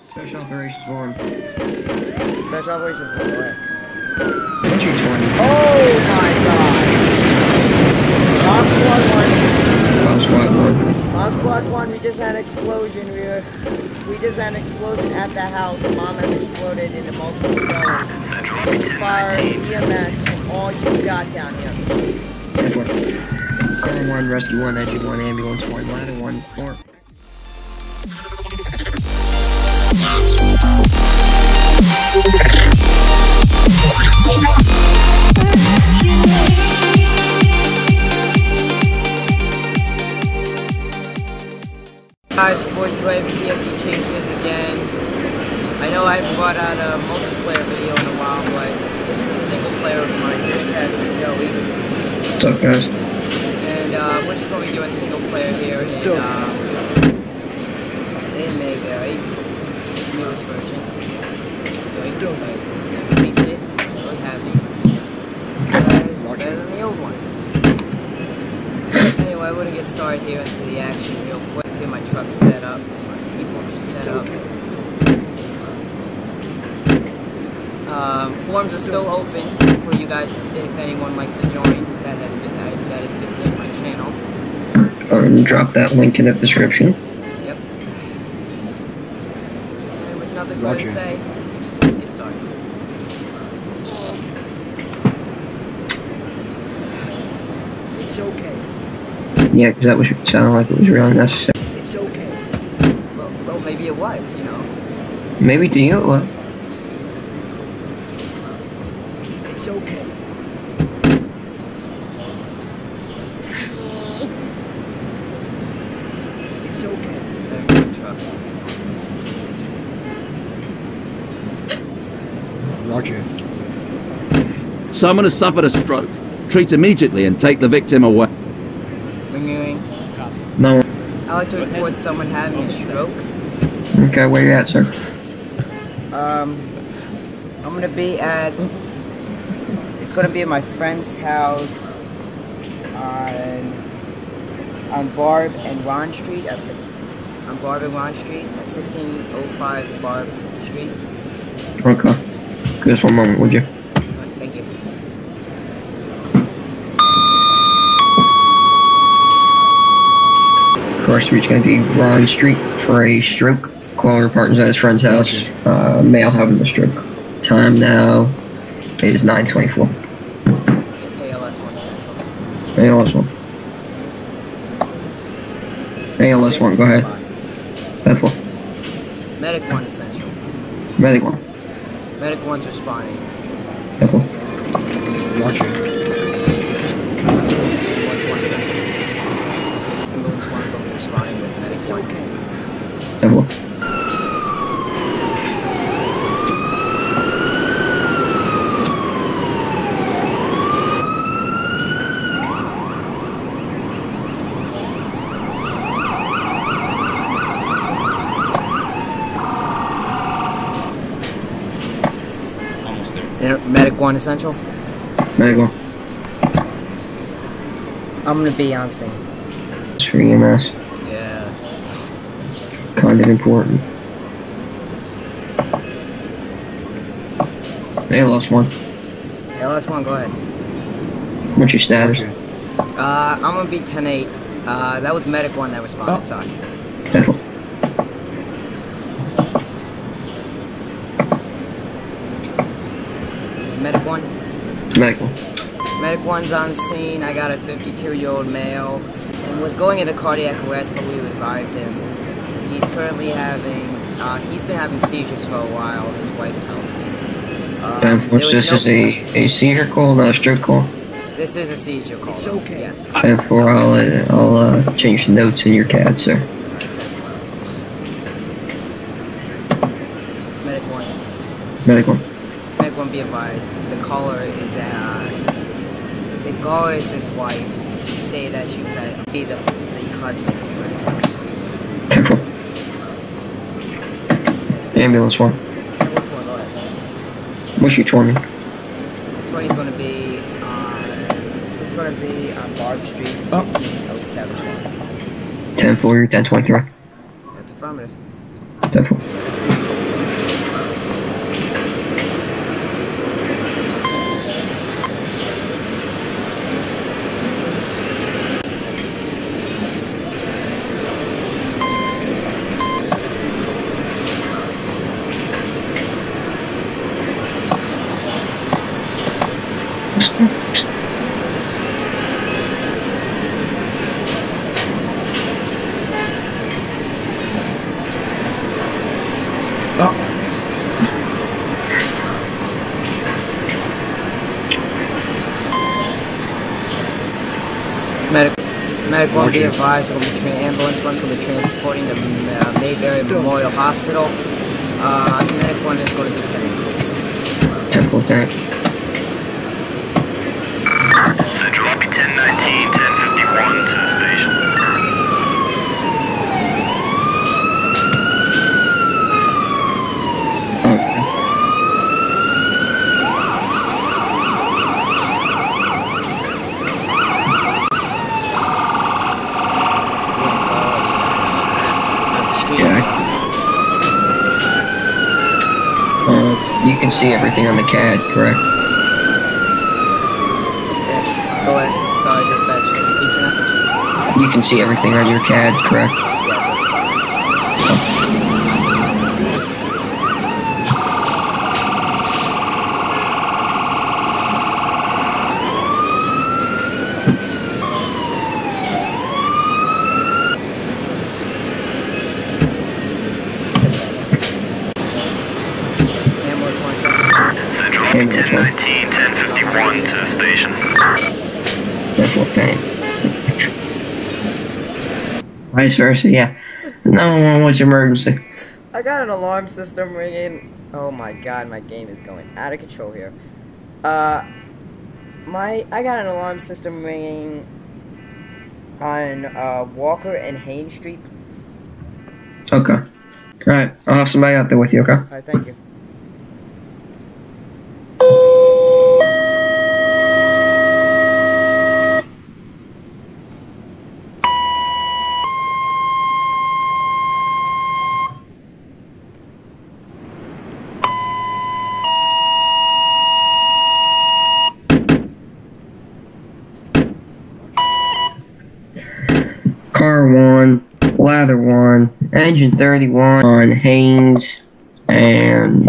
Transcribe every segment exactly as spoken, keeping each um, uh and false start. Special Operations Warren. Special Operations Warren. Entry twenty. Oh my god! Bomb Squad one. Bomb Squad one. Bomb Squad one, we just had an explosion. We were, we just had an explosion at the house. The bomb has exploded into multiple dwellings. Fire, E M S, and all you got down here. Call one, rescue one, engine one, ambulance one, ladder one, four. Hi, it's your boy Dre, P F D Chase Vids again. I know I haven't brought out a multiplayer video in a while, but this is a single player of mine, Dispatcher Joey. What's up, guys? And uh, we're just going to do a single player here in, um, in Mayberry, the newest version. Just doing it because I missed it. I'm really happy. Because it's better than the old one. Anyway, we're going to get started here into the action real quick. Get my truck set up, my people set up. Um, forums are still open for you guys if anyone likes to join. That has been I, that is visiting my channel. Um, drop that link in the description. Yep. And with nothing further to say, let's get started. It's okay. Yeah, because that was sounded like it was really necessary. It's okay. Well, well, maybe it was, you know. Maybe to you it was. It's okay. It's okay. Roger. Someone has suffered a stroke. Treat immediately and take the victim away. Renewing. No. I'd like to report someone having a stroke. Okay, where you at, sir? Um, I'm gonna be at. It's gonna be at my friend's house on on Barb and Ron Street. At the, on Barb and Ron Street at sixteen oh five Barb Street. Okay. Just one moment, would you? Right, thank you. Bar Street's gonna be Ron Street for a stroke. Caller reports at his friend's house. Uh, male having a stroke. Time now. It is nine twenty-four. A L S one, A L S one. A L S one, go ahead. That's one. Medic one, essential. Medic one. Medic one's responding. That's one. Watch it. Ambulance one will be responding with medic one. That's one. Medic one essential? Medic one. I'm gonna be on scene. It's for E M S. Yeah. Kind of important. A L S one. A L S one, go ahead. What's your status? Uh, I'm gonna be ten eight. Uh, that was Medic one that responded, oh. Sorry. Central. Medic one. Medic one. Medic one's on scene. I got a fifty-two-year-old male and was going into cardiac arrest, but we revived him. He's currently having, uh, he's been having seizures for a while, his wife tells me. Um, Time for this no is a, a seizure call, not a stroke call? This is a seizure call. It's okay. Yes. Time for I'll, uh, I'll uh, change the notes in your C A D, sir. Medic one. Medic one. Be advised. The caller is uh, his caller is his wife. She stated that she was at the, the husband's friend's house. Ambulance one. Ambulance one, go ahead. What's your twenty? Twenty's gonna be on. It's gonna be on Barb Street. Oh. fifteen oh seven. ten four, ten twenty-three. That's affirmative. ten four. Medical will be advised. Will be ambulance one's going to be transporting to uh, Mayberry Memorial Hospital. Uh, medic one is going to be ten. Temple that. Central will be ten nineteen, ten fifty-one to the station. You can see everything on the C A D, correct? Go ahead. Sorry, dispatch. Repeat your message. You can see everything on your C A D, correct? Yes, that's ten nineteen, ten fifty-one to the station. That's what time. Vice versa, yeah. nine one one, what's your emergency? I got an alarm system ringing. Oh my god, my game is going out of control here. Uh, my I got an alarm system ringing on uh, Walker and Haynes Street. Please. Okay. All right, I'll have somebody out there with you. Okay. All right, thank you. Car one, ladder one, engine thirty-one on Haynes, and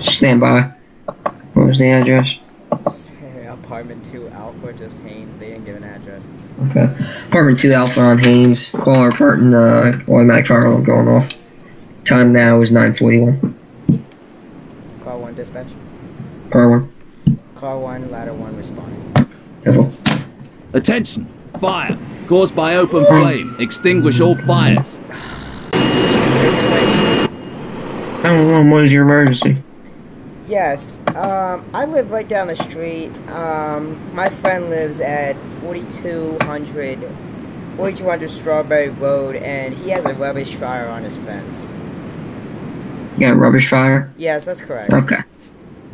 stand by. What was the address? Apartment two Alpha, just Haynes. They didn't give an address. Okay. Apartment two Alpha on Haynes. Call our apartment. Uh, automatic fire alarm going off. Time now is nine forty-one. Car one, dispatch. Car one. Car one, ladder one, respond. Devil. Attention. Fire caused by open flame. Extinguish all fires. nine one one, what is your emergency? Yes, um, I live right down the street. Um, my friend lives at forty-two hundred, forty-two hundred Strawberry Road, and he has a rubbish fire on his fence. Yeah, rubbish fire? Yes, that's correct. Okay.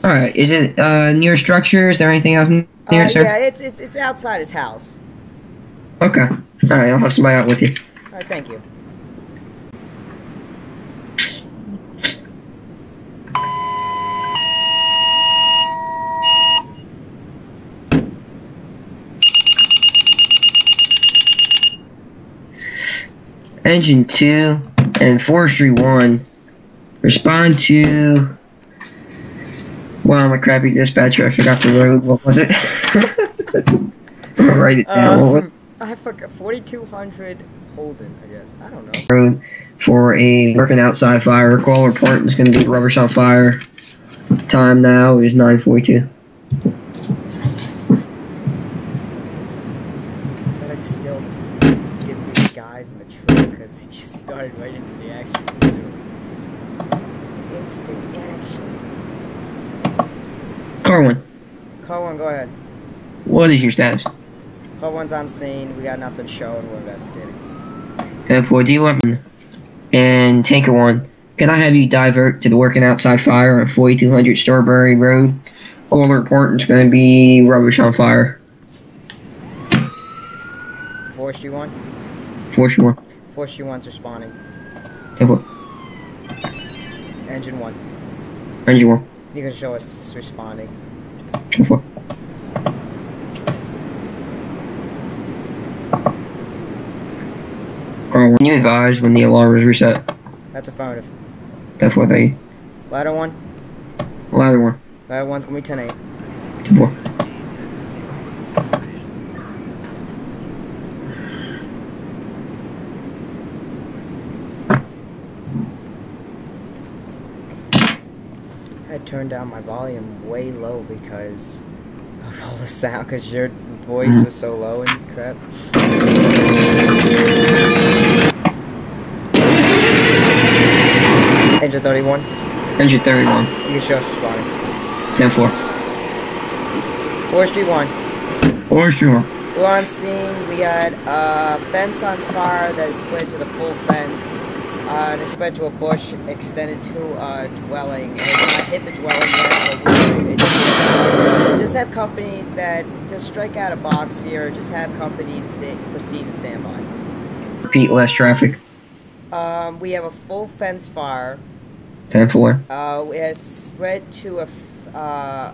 All right. Is it uh, near a structure? Is there anything else near uh, it, sir? Yeah, it's it's it's outside his house. Okay. Alright, I'll have somebody out with you. Alright, thank you. Engine two and Forestry one. Respond to... Wow, I'm a crappy dispatcher. I forgot the road. What was it? I'll write it down. What was it? I forgot, forty-two hundred Holden, I guess. I don't know. Road for a working outside fire. Call report is going to be rubbish on fire. Time now is nine forty-two. But I can still get these guys in the truck because they just started right into the action. Instant action. Car one. Car one, go ahead. What is your status? Car one's on scene, we got nothing showing, we're investigating. ten four, D eleven and Tanker one, can I have you divert to the working outside fire on forty-two hundred Strawberry Road? Call report, it's going to be rubbish on fire. Forestry one? Forestry one. Forestry one's responding. ten four. Engine one. Engine one. You can show us responding. ten four. Carl, when you advise when the alarm is reset? That's affirmative. That's what they. Ladder one. Ladder one. Ladder one's gonna be ten eight. ten four. I turned down my volume way low because of all the sound, because your voice was so low and crap. Engine thirty-one. Engine thirty-one. You can show us the spotting. ten four. forestry one. forestry one. We're on scene. We had a fence on fire that split to the full fence. Uh, and it spread to a bush, extended to a dwelling. It not hit the dwelling yet, but we, it just, just have companies that just strike out a box here. Just have companies stay, proceed and stand by. Repeat, less traffic. Um, we have a full fence fire. ten four. Uh, it has spread to a f uh,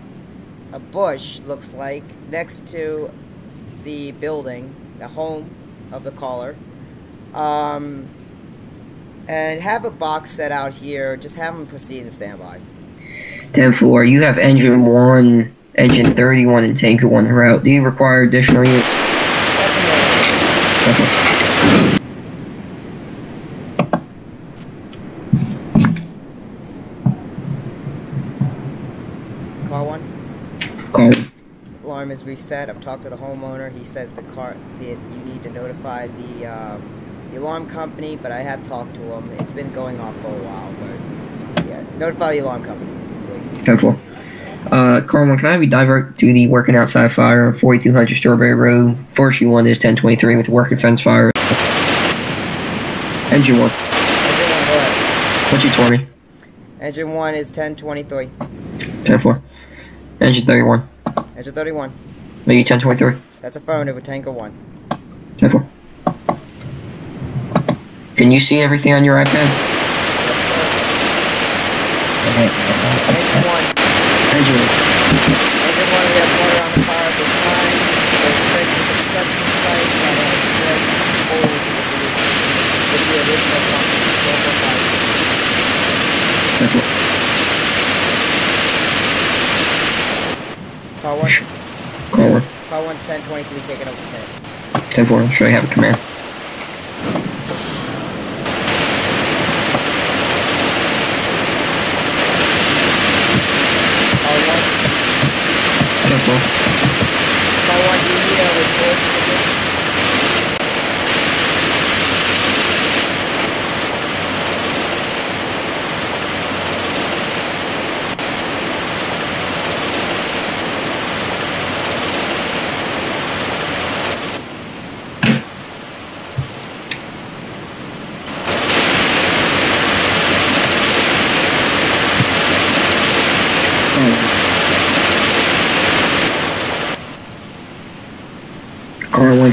a bush, looks like, next to the building, the home of the caller. Um... And have a box set out here. Just have them proceed and stand by. ten four, you have engine one, engine thirty-one, and tanker one route. Do you require additional units? That's okay. Call one. Call. Alarm is reset. I've talked to the homeowner. He says the car. The, you need to notify the. Uh, The alarm company, but I have talked to them. It's been going off for a while, but yeah. Notify the alarm company, please. ten four. Uh, Carl, can I be diverted to the working outside fire, forty-two hundred Strawberry Road? forty-one is ten twenty-three with working fence fire. Engine one. Engine one, go ahead. twenty twenty. Engine one is ten twenty-three. ten four. Engine thirty-one. Engine thirty-one. Maybe ten twenty-three. That's affirmative with tanker one. ten four. Can you see everything on your iPad? Yes, sir. Engine one. Engine one. Engine one, we have water on the fire at this time. It's spread to the construction site, and it's spread forward to the, the original company. Central. Call one. Call one. Call one's ten twenty-three, taking over ten. ten four, I'm sure you have a command.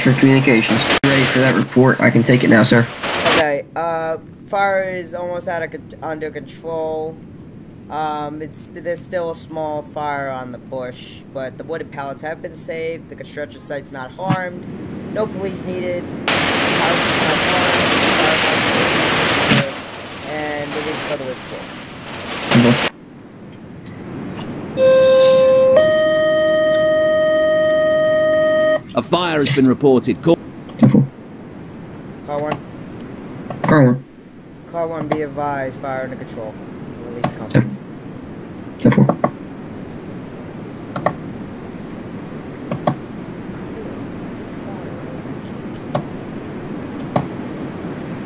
For communications. Ready for that report? I can take it now, sir. Okay. Uh, fire is almost out of under control. Um, it's there's still a small fire on the bush, but the wooden pallets have been saved. The construction site's not harmed. No police needed. The house is not harmed. The and we're waiting for the report. Mm-hmm. A fire has been reported. Call one. Car one. Car one. Car one, be advised. Fire under control. Release the companies. ten four.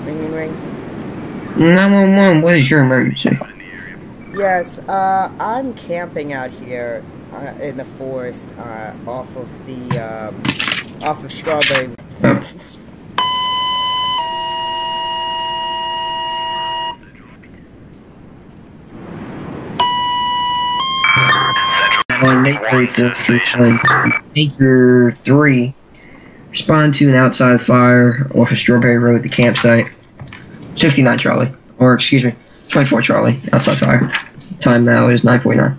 Ring, ring, ring. nine one one, what is your emergency? Yes, uh, I'm camping out here. Uh, in the forest, uh, off of the, um, off of Strawberry. Oh. Taker three, respond to an outside fire off of Strawberry Road, the campsite. sixty-nine Charlie, or excuse me, twenty-four Charlie, outside fire. Time now is nine forty-nine.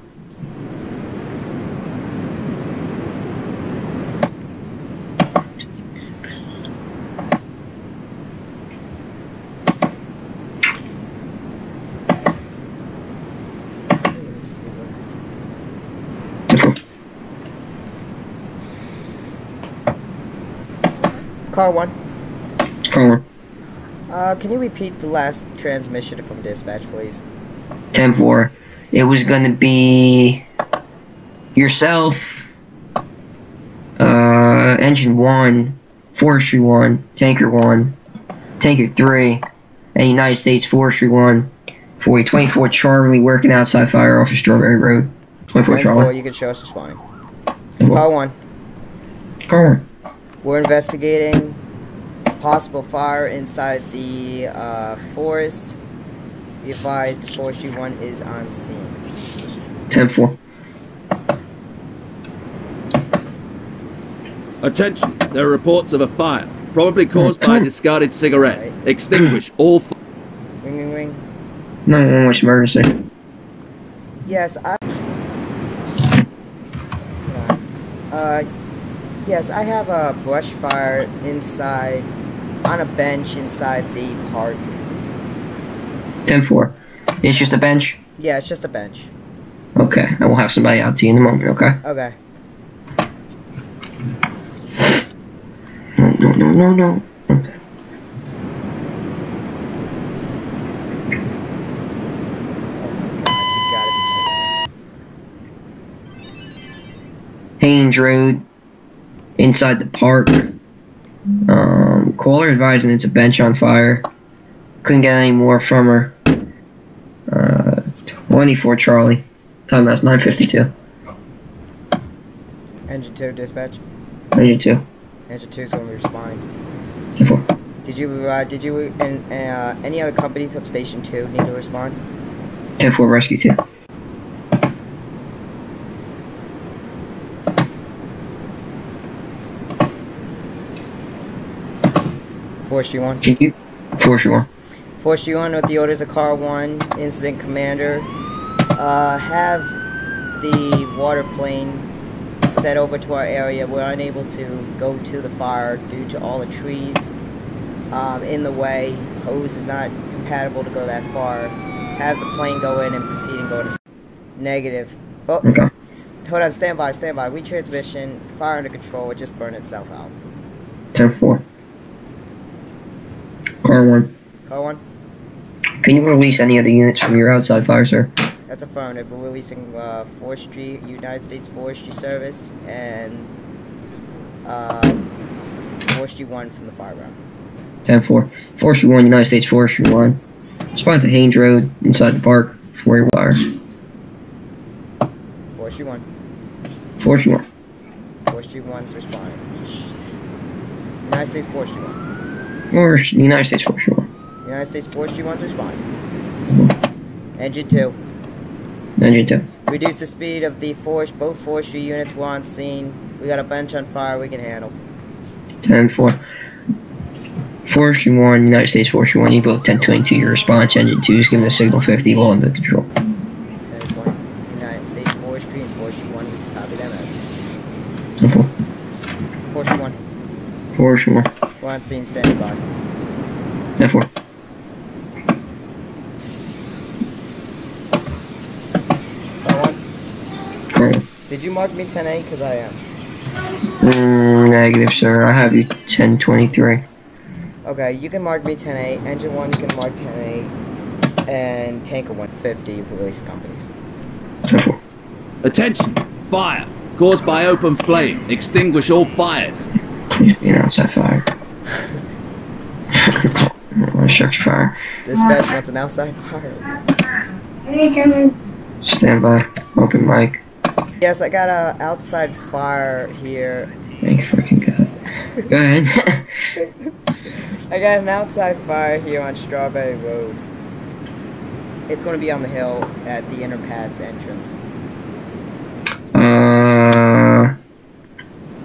Car one. Car one. Uh, can you repeat the last transmission from dispatch, please? ten four. It was going to be yourself, uh, Engine one, Forestry one, Tanker one, Tanker three, and United States Forestry one, for a twenty-four Charlie working outside fire off of Strawberry Road. twenty-four Charlie. You can show us the spawning. Call one. Call one. We're investigating possible fire inside the uh, forest. Be advised, Forestry one is on scene. ten four. Attention, there are reports of a fire, probably caused by a discarded cigarette. Right. Extinguish all fire. Ring, ring, ring. nine one one, what's emergency? Yes, I... Uh, yes, I have a brush fire inside, on a bench inside the park. ten four. It's just a bench? Yeah, it's just a bench. Okay, I will have somebody out to you in a moment, okay? Okay. No, no, no, no, no. Okay. Haynes Road, inside the park. Um, caller advising it's a bench on fire. Couldn't get any more from her. Uh, twenty-four Charlie. Time that's nine fifty-two. Engine two, dispatch. Engine two. Engine two is when we respond. ten four. Did you uh, did you and uh, any other company from Station two need to respond? ten four Rescue two. Forestry one. Can you? Forestry one. Forestry one with the orders of Car one, Incident Commander. Uh, have the water plane set over to our area. We're unable to go to the fire due to all the trees um, in the way. Hose is not compatible to go that far. Have the plane go in and proceed and go to... Negative. Oh, okay. Hold on, stand by, stand by. Retransmission, fire under control. It just burned itself out. ten four. Car one. Car one. Can you release any of the units from your outside fire, sir? That's affirmative. We're releasing uh, Forestry, United States Forestry Service, and uh, Forestry one from the fire ground. ten four. Forestry one, United States Forestry one. Respond to Haynes Road, inside the park, for a wire. Forestry one. Forestry one. Forestry one's responding. United States Forestry one. Or United States Forestry one. United States Forestry one's responding. Engine two. Engine two. Reduce the speed of the forest. Both forestry units were on scene. We got a bench on fire we can handle. ten four. Forestry one, United States Forestry one, you both ten twenty-two. Your response, Engine two, is giving the signal fifty, all under control. ten four. United States Forestry and Forestry one, we can copy that message. ten four. Forestry one. Forestry one. We're on scene, stand by. ten four. Car one. Did you mark me ten eight? Because I am. Mm, negative, sir. I have you ten twenty-three. Okay, you can mark me ten eight. Engine one can mark ten eight. And Tanker one fifty for release companies. ten four. Attention! Fire! Caused by open flame. Extinguish all fires. You know, outside fire. Structure fire. Dispatch wants an outside fire. Stand by. Open mic. Yes, I got a outside fire here. Thank freaking God. Go ahead. I got an outside fire here on Strawberry Road. It's going to be on the hill at the inner pass entrance. Uh,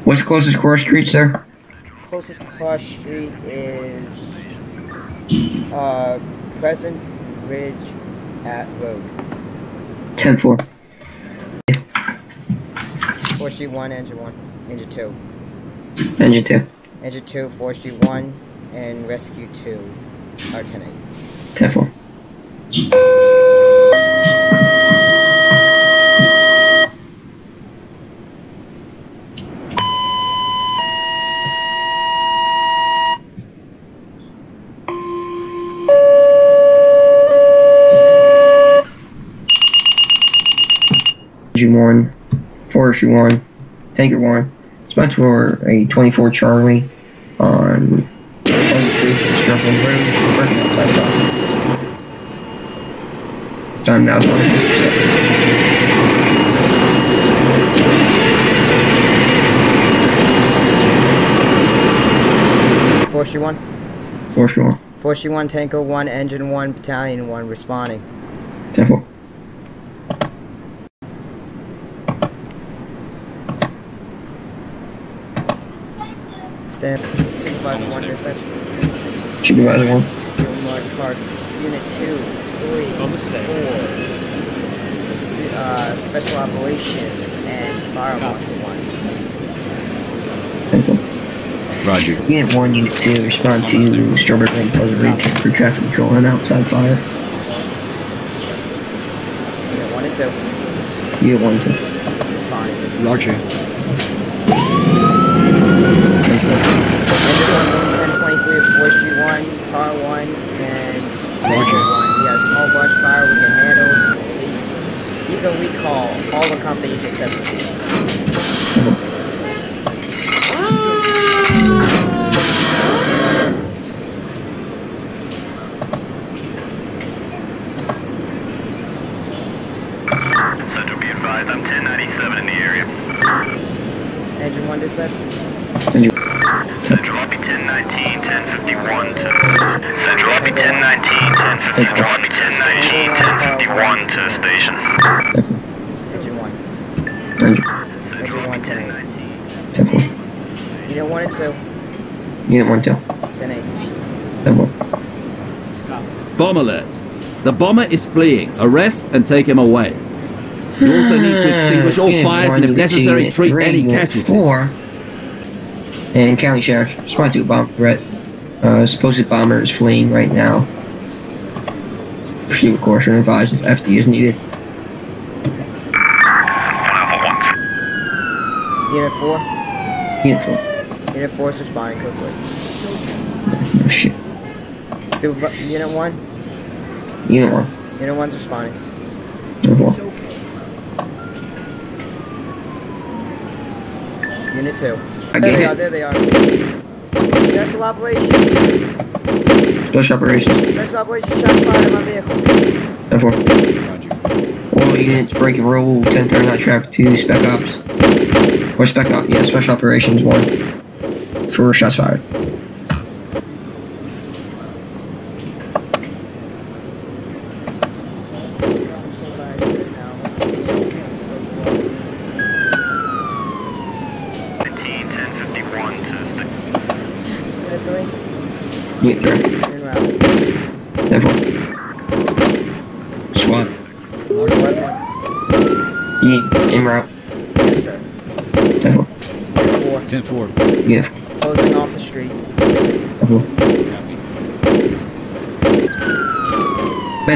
what's the closest cross street, sir? Closest cross street is... Uh, Pleasant Ridge at Road. ten four. Forestry one, Engine one, Engine two. Engine two. Engine two, Forestry one, and Rescue two are ten eight. ten four. Engine one, Forestry one, Tanker one. It's meant for a twenty-four Charlie on Pleasant Ridge and Strawberry Road, working outside the office. Time now is one fifty-seven. Forestry one? Forestry one. Forestry one, Tango one, Engine one, Battalion one, responding. ten four. Stand. Supervisor one, dispatch. Supervisor one. Unit card. Unit two, three, four, uh, Special Operations, and Fire Marshal one. ten four. Roger. Unit one, Unit two, respond to Strawberry Lane Plaza Reach for traffic control and outside fire. Unit one and two. Unit one and two. Responding. Roger. ten twenty-three of Forestry one, Car one, and... Roger. one. Yeah, small brush fire we can handle. Police. You can recall all the companies except the chief. Unit one two. ten eight. Bomb alert. The bomber is fleeing. Arrest and take him away. You also need to extinguish all fires and, if necessary, treat any casualties. Four. And County Sheriff, respond to a bomb threat. Uh, supposed bomber is fleeing right now. Pursue a course and advise if F D is needed. Unit four. Unit four. Unit four's responding quickly. Oh shit. Super, Unit one? Unit one. Unit one's responding. Unit one. Unit two. I there they are, there they are. Special Operations. Special Operations. Special Operations, shots fired at my vehicle. ten four. All units break and roll, ten thirty-nine traffic two, Spec Ops. Or Spec Ops, yeah, Special Operations one. Four shots fired.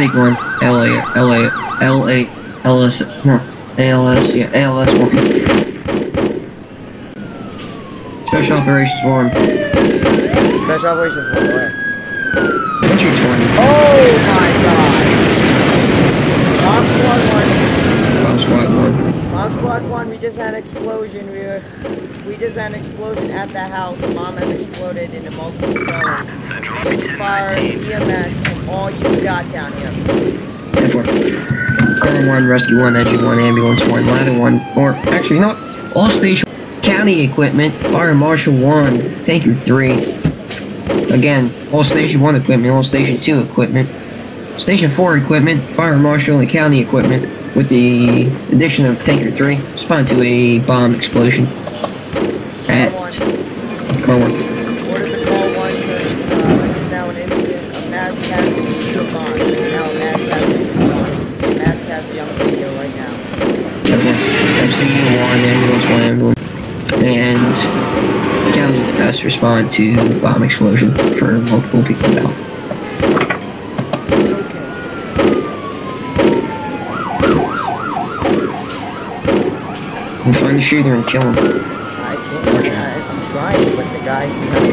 Acorn, L A, L A, L A, L S, no, A L S, yeah, A L S one. Special Operations one. Special Operations one, go ahead. Entry twenty. Oh my god! Bomb Squad one. Bomb Squad one. Bomb Squad one, we just had an explosion. We were, we just had an explosion at the house. The bomb has exploded into multiple dwellings. Central Fire, E M S, and all you got down here. ten four. Column one, Rescue one, Engine one, Ambulance one, Ladder one, or actually not. All station, County equipment, Fire Marshal one, Tanker three. Again, all Station one equipment, all Station two equipment, Station four equipment, Fire Marshal and County equipment, with the addition of Tanker three, respond to a bomb explosion at Car one. And County best respond to bomb explosion for multiple people now. And find the shooter and kill him. I can't. I'm trying, but the guy's behind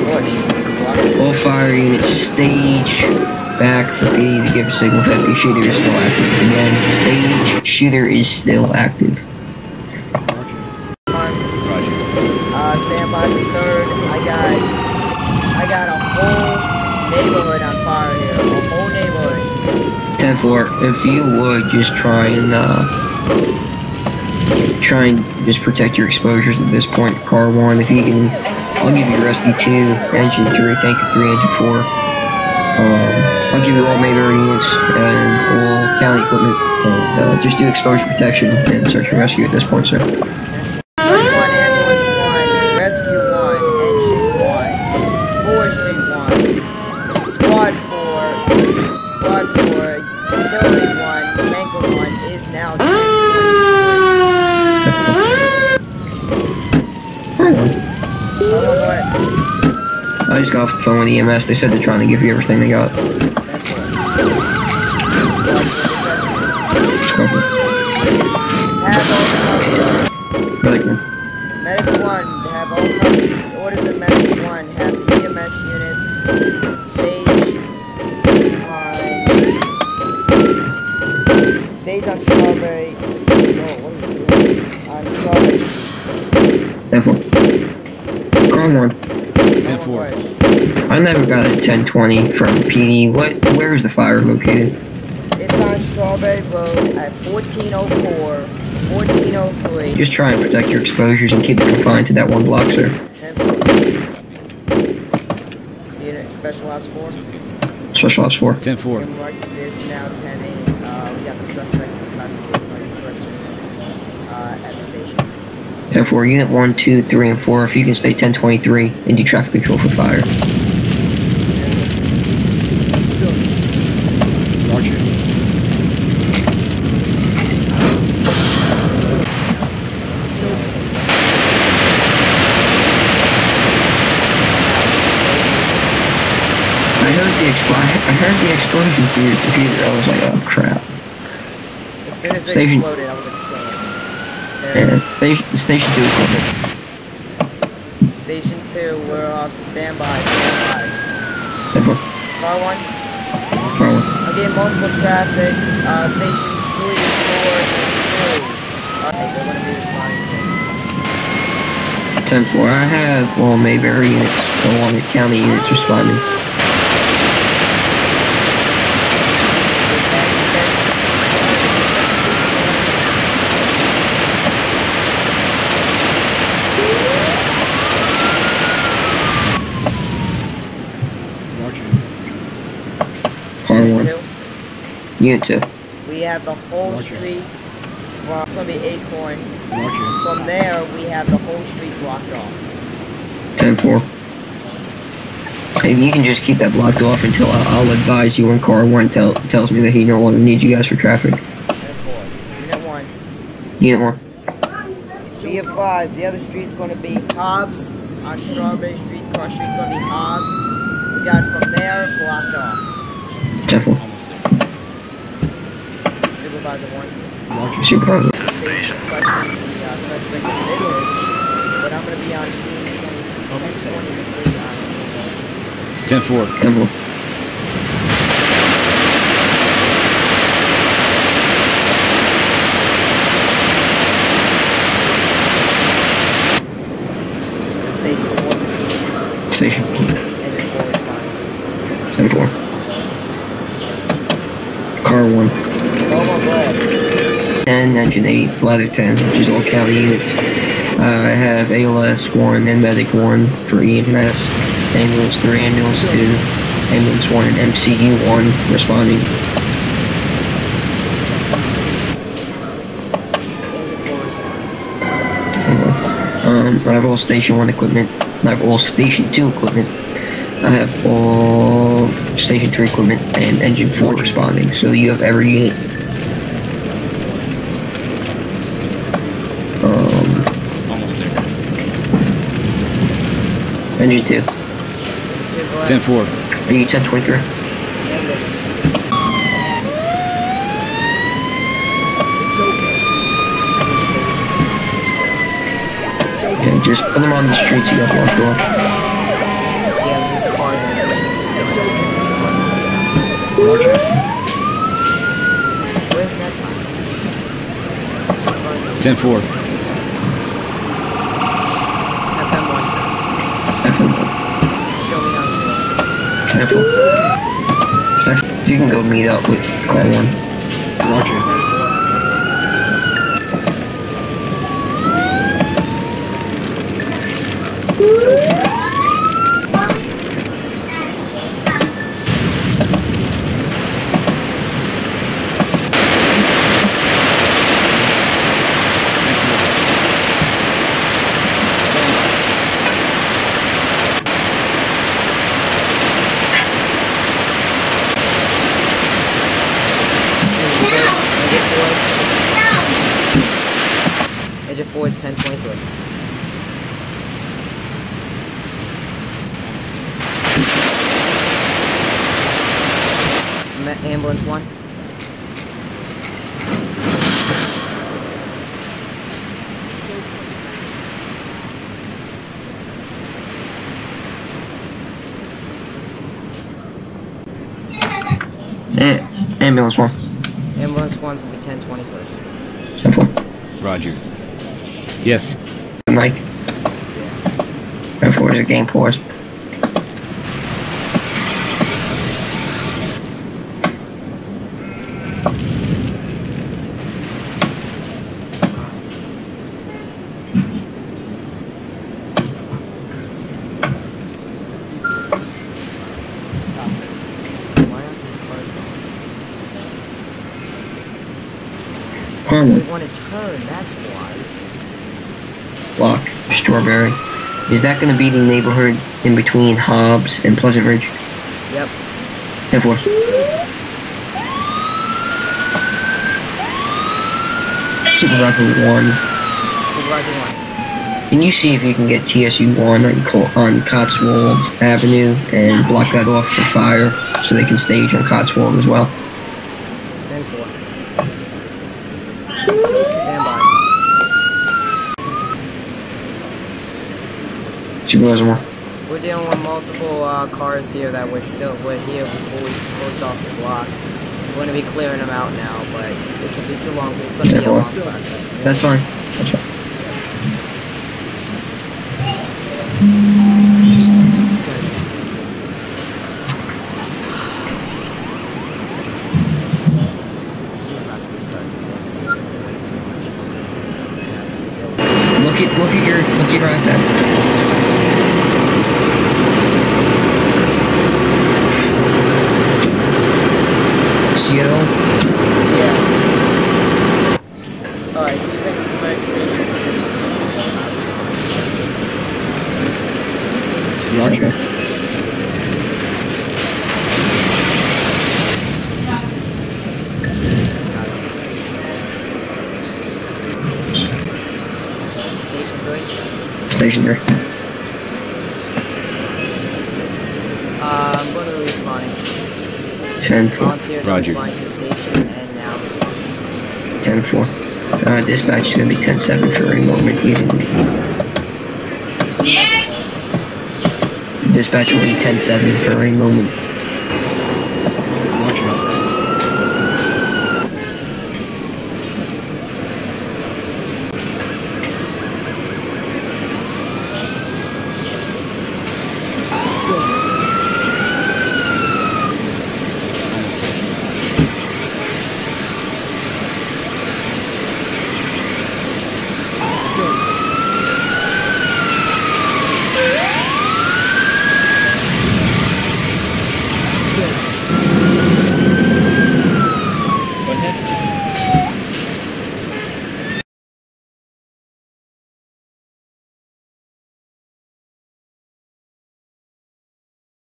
the bush. All fire units stage back for P to give a signal that the shooter is still active. Again, stage shooter is still active. July third. I got, I got a whole neighborhood on fire here. A whole neighborhood. ten four, if you would just try and, uh, try and just protect your exposures at this point. Car one, if you can, I'll give you rescue two, engine three, tank three, engine four. Um... I'll give you all Mayberry units and all county equipment, and uh, just do exposure protection and search and rescue at this point, sir. Rescue one, ambulance one, rescue one, engine one, four street one, squad four, squad four, utility one, tanker one is now. Oh, I just got off the phone with E M S. They said they're trying to give you everything they got. I never got a ten twenty from P D. What? Where is the fire located? It's on Strawberry Road at fourteen oh four, fourteen oh three. Just try and protect your exposures and keep it confined to that one block, sir. ten four. Unit Special Ops four. Special Ops four. ten four. We mark this now ten eight. Uh, we got the suspect in custody by interest uh, at the station. ten four. Unit one, two, three, and four. If you can stay ten twenty-three and do traffic control for fire. Explosion for your computer, I was like, oh crap. As soon as it station. Exploded, I was like, damn. Yeah, station, station two equipment. Station two, we're off standby, standby. Car one. Car one. I'm getting multiple traffic, uh, stations three, four, and two. Okay, they're gonna be responding soon. ten four, I have all Mayberry units, along with county units responding. Unit two. We have the whole Roger. Street from the Acorn. Roger. From there, we have the whole street blocked off. ten four. If you can just keep that blocked off until I'll, I'll advise you when car one tell, tells me that he no longer needs you guys for traffic. ten four. Unit one. Unit one. Be advised, the other street's going to be Cobbs. On Strawberry Street, cross street's going to be Cobbs. We got from there blocked off. ten four. Supervisor one. Supervisor. Station question, the uh, suspect is, but I'm going to be on scene twenty-three on scene. ten four. ten four. Station four. Station four. ten four. Car one. ten, engine eight, ladder ten, which is all county units. Uh, I have A L S one and medic one for E M S, ambulance three, ambulance two, ambulance one, and M C U one responding. Um, I have all station one equipment. I have all station two equipment. I have all station three equipment and engine four responding. So you have every unit. Engine two. ten four. Are you ten twenty-three? Yeah, just put them on the streets you got blocked off. Yeah, just cars on the streets. Where's that? ten four. F M one. Careful. Careful. You can go meet up with Coleman. Roger. Ambulance one. A ambulance one. Ambulance one's gonna be ten twenty three. Ten four. Roger. Yes. Mike. Yeah. Ten four is a game paused. They want to turn, that's why. Block, Strawberry. Is that going to be the neighborhood in between Hobbs and Pleasant Ridge? Yep. ten four. Supervisor one. Supervisor one. Can you see if you can get T S U one on Cotswold Avenue and block that off for fire so they can stage on Cotswold as well? We're dealing with multiple uh, cars here that were still were here before we closed off the block. We're going to be clearing them out now, but it's a, it's a long, it's going to be a long process. That's fine. That's fine. Look at, look at your, look at your iPad. Yeah. Alright, next to the back station. Roger. Station three. Station three. Uh, I'm going to be responding. ten four. Roger. ten four. Uh, dispatch is going to be ten seven for a moment. Dispatch will be ten seven for a moment.